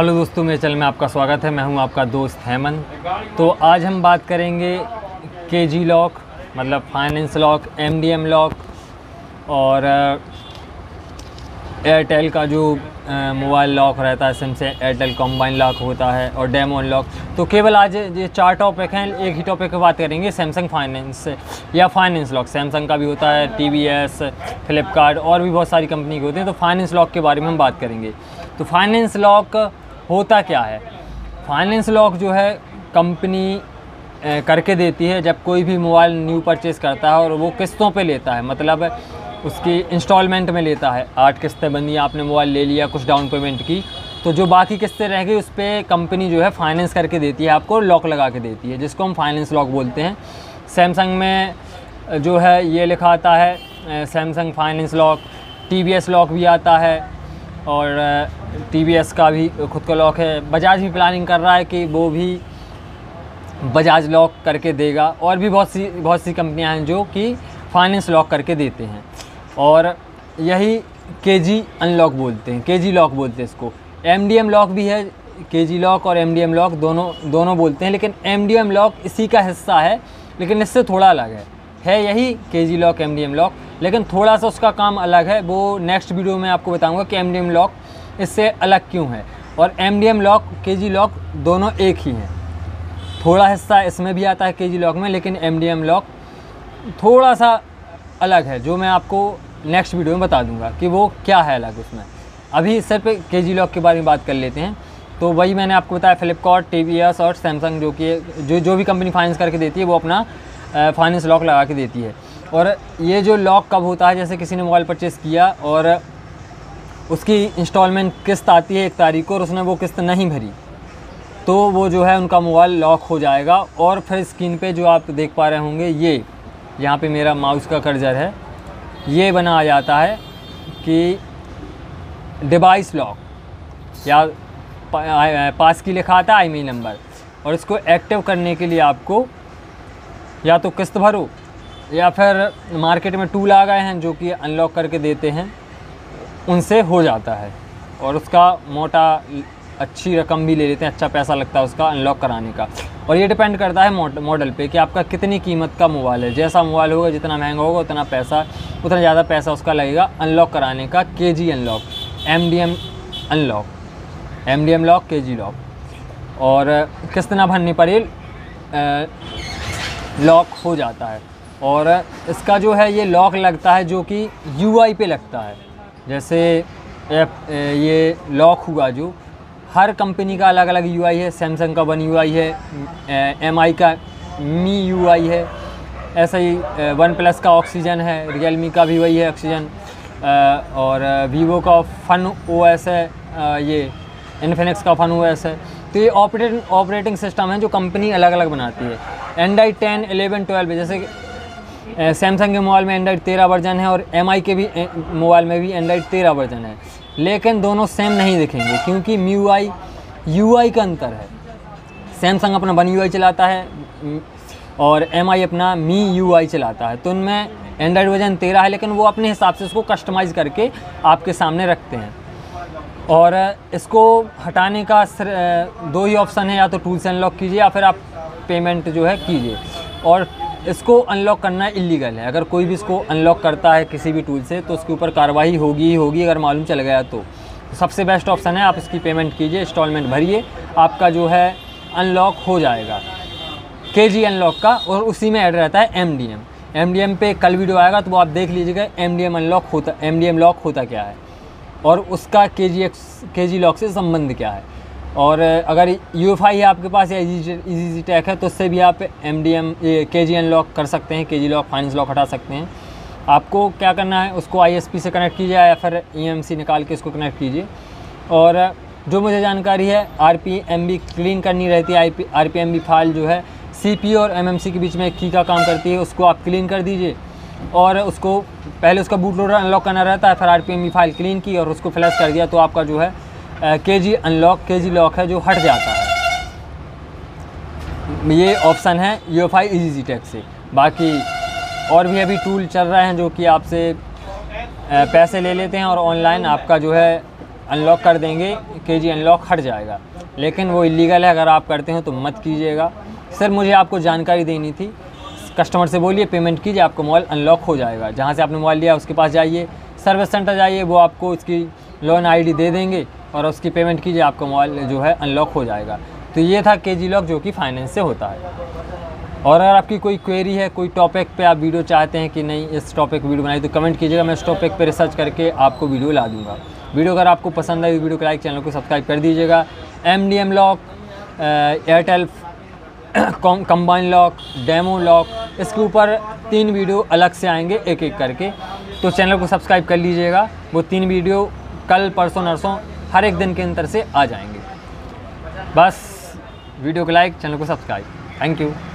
Hello दोस्तों, मेरे channel में आपका स्वागत है। मैं हूं आपका दोस्त हेमन। तो आज हम बात करेंगे केजी लॉक मतलब फाइनेंस लॉक, एमडीएम लॉक और एयरटेल का जो मोबाइल लॉक रहता है सिम से एयरटेल कॉम्बाइन लॉक होता है और डेमो लॉक। तो केवल आज ये चार टॉपिक हैं, एक ही टॉपिक पर बात करेंगे, सैमसंग फाइनेंस या फाइनेंस लॉक। सैमसंग का भी होता है, टीवीएस, फ्लिपकार्ट और भी बहुत सारी कंपनी के होते हैं। तो फाइनेंस लॉक के बारे में हम बात करेंगे। तो फाइनेंस लॉक होता क्या है? फाइनेंस लॉक जो है कंपनी करके देती है जब कोई भी मोबाइल न्यू परचेस करता है और वो किस्तों पे लेता है, मतलब उसकी इंस्टॉलमेंट में लेता है। 8 किस्तें बनी, आपने मोबाइल ले लिया, कुछ डाउन पेमेंट की, तो जो बाकी किस्तें रह गई उस पर कंपनी जो है फाइनेंस करके देती है, आपको लॉक लगा के देती है, जिसको हम फाइनेंस लॉक बोलते हैं। सैमसंग में जो है ये लिखा आता है Samsung finance lock, TVS lock भी आता है और टीवीएस का भी खुद का लॉक है। बजाज भी प्लानिंग कर रहा है कि वो भी बजाज लॉक करके देगा और भी बहुत सी कंपनियां हैं जो कि फाइनेंस लॉक करके देते हैं। और यही केजी अनलॉक बोलते हैं, केजी लॉक बोलते हैं इसको। एमडीएम लॉक भी है, केजी लॉक और एमडीएम लॉक दोनों बोलते हैं, लेकिन एमडीएम लॉक इसी का हिस्सा है, लेकिन इससे थोड़ा अलग है यही केजी लॉक एमडीएम लॉक, लेकिन थोड़ा सा उसका काम अलग है। वो नेक्स्ट वीडियो में आपको बताऊंगा कि एमडीएम लॉक इससे अलग क्यों है। और एमडीएम लॉक, केजी लॉक दोनों एक ही हैं। थोड़ा हिस्सा इसमें भी आता है केजी लॉक में, लेकिन एमडीएम लॉक थोड़ा सा अलग है, जो मैं आपको नेक्स्ट वीडियो में बता दूंगा कि वो क्या है अलग उसमें। अभी सिर्फ केजी लॉक के बारे में बात कर लेते हैं। तो वही मैंने आपको बताया, फ्लिपकार्ट, टीवीएस और सैमसंग जो कि जो भी कंपनी फाइनेंस करके देती है वो अपना फाइनेंस लॉक लगा के देती है। और ये जो लॉक कब होता है, जैसे किसी ने मोबाइल परचेस किया और उसकी इंस्टॉलमेंट किस्त आती है 1 तारीख को और उसने वो किस्त नहीं भरी, तो वो जो है उनका मोबाइल लॉक हो जाएगा। और फिर स्क्रीन पे जो आप देख पा रहे होंगे, ये यहाँ पे मेरा माउस का कर्सर है, ये बना आ जाता है कि डिवाइस लॉक या पास की लिखा आता है IMEI नंबर। और इसको एक्टिव करने के लिए आपको या तो किस्त भरो या फिर मार्केट में टूल आ गए हैं जो कि अनलॉक करके देते हैं, उनसे हो जाता है। और उसका मोटा अच्छी रकम भी ले लेते हैं, अच्छा पैसा लगता है उसका अनलॉक कराने का। और ये डिपेंड करता है मॉडल पे कि आपका कितनी कीमत का मोबाइल है। जैसा मोबाइल होगा, जितना महंगा होगा उतना ज़्यादा पैसा उसका लगेगा अनलॉक कराने का। KG unlock, MDM unlock, MDM lock, KG lock. और किस्त ना भरने पर ये लॉक हो जाता है। और इसका जो है ये लॉक लगता है जो कि यूआई पे लगता है। जैसे ये लॉक हुआ, जो हर कंपनी का अलग अलग यूआई है। सैमसंग का वन यूआई है, एमआई का मी यूआई है, ऐसा ही वन प्लस का ऑक्सीजन है, रियलमी का भी वही है ऑक्सीजन, और वीवो का फन ओएस है, ये इन्फिनिक्स का फन ओएस है। तो ये ऑपरेटिंग सिस्टम है जो कंपनी अलग अलग बनाती है। एंड्रॉइड 10, 11, 12 जैसे सैमसंग के मोबाइल में एंड्रॉइड 13 वर्जन है और एमआई के भी मोबाइल में भी एंड्रॉइड 13 वर्जन है, लेकिन दोनों सेम नहीं दिखेंगे क्योंकि मी UI UI का अंतर है। सैमसंग अपना वन UI चलाता है और एमआई अपना मी UI चलाता है। तो उनमें एंड्रॉइड वर्जन 13 है, लेकिन वो अपने हिसाब से उसको कस्टमाइज़ करके आपके सामने रखते हैं। और इसको हटाने का 2 ही ऑप्शन है, या तो टूल से अनलॉक कीजिए या फिर आप पेमेंट जो है कीजिए। और इसको अनलॉक करना इलीगल है। अगर कोई भी इसको अनलॉक करता है किसी भी टूल से तो उसके ऊपर कार्रवाई होगी ही होगी, अगर मालूम चल गया तो। सबसे बेस्ट ऑप्शन है आप इसकी पेमेंट कीजिए, इंस्टॉलमेंट भरिए, आपका जो है अनलॉक हो जाएगा। केजी अनलॉक का और उसी में ऐड रहता है एमडीएम। एमडीएम पे कल वीडियो आएगा तो वो आप देख लीजिएगा एमडीएम अनलॉक होता, एमडीएम लॉक होता क्या है और उसका केजी लॉक से संबंध क्या है। और अगर यूएफआई है आपके पास या इजी टैक है तो उससे भी आप एमडीएम केजी अनलॉक कर सकते हैं, केजी लॉक फाइनेंस लॉक हटा सकते हैं। आपको क्या करना है, उसको आईएसपी से कनेक्ट कीजिए या फिर ईएमसी निकाल के इसको कनेक्ट कीजिए। और जो मुझे जानकारी है, आरपीएमबी क्लीन करनी रहती है, आरपीएमबी फाइल जो है सीपी और एमएमसी के बीच में की का काम करती है, उसको आप क्लीन कर दीजिए। और उसको पहले उसका बूट लोडर अनलॉक करना रहता है, फिर आरपीएमबी फाइल क्लीन की और उसको फ्लैश कर दिया तो आपका जो है केजी अनलॉक, केजी लॉक है जो हट जाता है। ये ऑप्शन है यूएफआई इजी टैक से। बाकी और भी अभी टूल चल रहे हैं जो कि आपसे पैसे ले लेते हैं और ऑनलाइन आपका जो है अनलॉक कर देंगे, केजी अनलॉक हट जाएगा, लेकिन वो इलीगल है। अगर आप करते हो तो मत कीजिएगा। सर मुझे आपको जानकारी देनी थी, कस्टमर से बोलिए पेमेंट कीजिए, आपको मोबाइल अनलॉक हो जाएगा। जहाँ से आपने मोबाइल लिया उसके पास जाइए, सर्विस सेंटर जाइए, वो आपको उसकी लोन आईडी दे देंगे और उसकी पेमेंट कीजिए, आपका मोबाइल जो है अनलॉक हो जाएगा। तो ये था केजी लॉक जो कि फाइनेंस से होता है। और अगर आपकी कोई क्वेरी है, कोई टॉपिक पे आप वीडियो चाहते हैं कि नहीं इस टॉपिक वीडियो बनाई, तो कमेंट कीजिएगा, मैं इस टॉपिक पे रिसर्च करके आपको वीडियो ला दूँगा। वीडियो अगर आपको पसंद आई, वीडियो को लाइक, चैनल को सब्सक्राइब कर दीजिएगा। MDM lock, Airtel combine lock, demo lock, इसके ऊपर 3 वीडियो अलग से आएंगे एक एक करके, तो चैनल को सब्सक्राइब कर लीजिएगा। वो 3 वीडियो कल परसों नरसों हर एक दिन के अंतर से आ जाएंगे। बस वीडियो को लाइक, चैनल को सब्सक्राइब। Thank you.